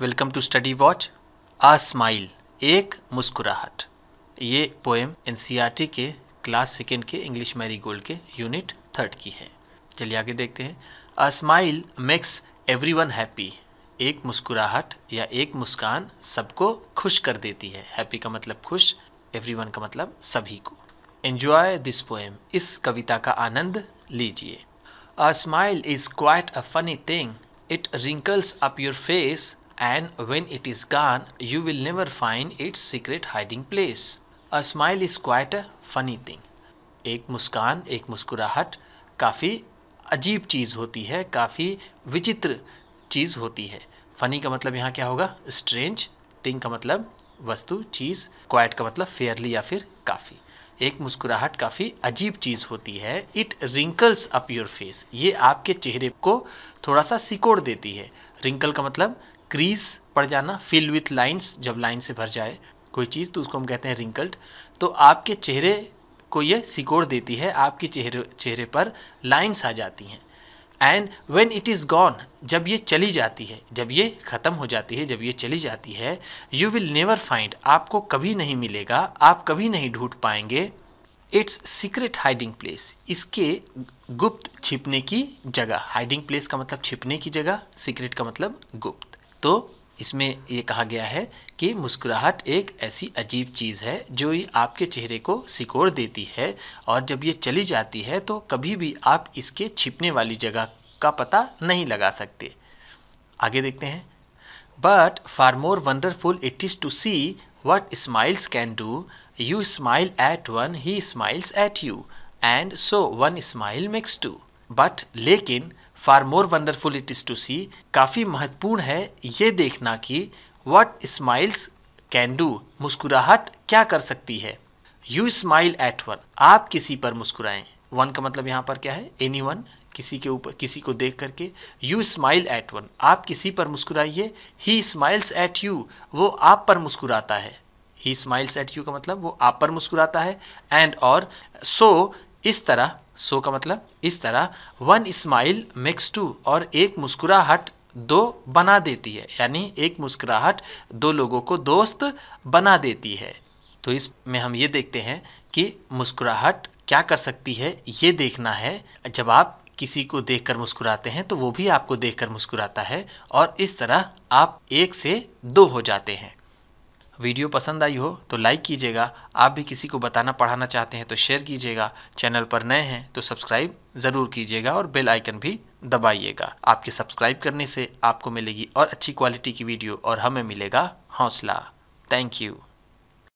Welcome to study watch. A smile, एक मुस्कुराहट। ये पोएम एनसीईआरटी के क्लास सेकेंड के इंग्लिश मैरीगोल्ड के यूनिट 3 की है। चलिए आगे देखते हैं। A smile makes everyone happy. एक मुस्कुराहट या एक मुस्कान सबको खुश कर देती है। हैप्पी का मतलब खुश, एवरीवन का मतलब सभी को। एन्जॉय दिस पोएम, इस कविता का आनंद लीजिए। A smile is quite a funny thing, it wrinkles up your face and when it is gone you will never find its secret hiding place. A smile is quite a funny thing. एक मुस्कान, एक मुस्कुराहट काफ़ी अजीब चीज़ होती है, काफ़ी विचित्र चीज़ होती है। फ़नी का मतलब यहाँ क्या होगा? स्ट्रेंज। थिंग का मतलब वस्तु, चीज़। क्वाइट का मतलब फेयरली या फिर काफ़ी। एक मुस्कुराहट काफ़ी अजीब चीज़ होती है। It wrinkles up your face, ये आपके चेहरे को थोड़ा सा सिकोड़ देती है। रिंकल का मतलब क्रीज पड़ जाना, फिल विथ लाइन्स। जब लाइन से भर जाए कोई चीज़ तो उसको हम कहते हैं रिंकल्ड। तो आपके चेहरे को ये सिकोड़ देती है, आपके चेहरे पर लाइन्स आ जाती हैं। And when it is gone, जब ये चली जाती है, जब ये ख़त्म हो जाती है, जब ये चली जाती है, यू विल नेवर फाइंड, आपको कभी नहीं मिलेगा, आप कभी नहीं ढूंढ पाएंगे, इट्स सीक्रेट हाइडिंग प्लेस, इसके गुप्त छिपने की जगह। हाइडिंग प्लेस का मतलब छिपने की जगह, सीक्रेट का मतलब गुप्त। तो इसमें ये कहा गया है कि मुस्कुराहट एक ऐसी अजीब चीज़ है जो ये आपके चेहरे को सिकोड़ देती है, और जब ये चली जाती है तो कभी भी आप इसके छिपने वाली जगह का पता नहीं लगा सकते। आगे देखते हैं। But far more wonderful it is to see what smiles can do, you smile at one, he smiles at you, and so one smile makes two. But, लेकिन, far more wonderful it is to see, काफ़ी महत्वपूर्ण है ये देखना कि what smiles can do, मुस्कुराहट क्या कर सकती है। यू स्माइल एट वन, आप किसी पर मुस्कुराएं। वन का मतलब यहाँ पर क्या है? एनी वन, किसी के ऊपर, किसी को देख करके। यू स्माइल एट वन, आप किसी पर मुस्कुराइए। ही स्माइल्स एट यू, वो आप पर मुस्कुराता है। ही स्माइल्स एट यू का मतलब वो आप पर मुस्कुराता है। एंड और सो, इस तरह। सो का मतलब इस तरह। वन स्माइल मेक्स टू, और एक मुस्कुराहट दो बना देती है, यानी एक मुस्कुराहट दो लोगों को दोस्त बना देती है। तो इसमें हम ये देखते हैं कि मुस्कुराहट क्या कर सकती है, ये देखना है। जब आप किसी को देखकर मुस्कुराते हैं तो वो भी आपको देखकर मुस्कुराता है, और इस तरह आप एक से दो हो जाते हैं। वीडियो पसंद आई हो तो लाइक कीजिएगा। आप भी किसी को बताना पढ़ाना चाहते हैं तो शेयर कीजिएगा। चैनल पर नए हैं तो सब्सक्राइब ज़रूर कीजिएगा और बेल आइकन भी दबाइएगा। आपके सब्सक्राइब करने से आपको मिलेगी और अच्छी क्वालिटी की वीडियो, और हमें मिलेगा हौसला। Thank you.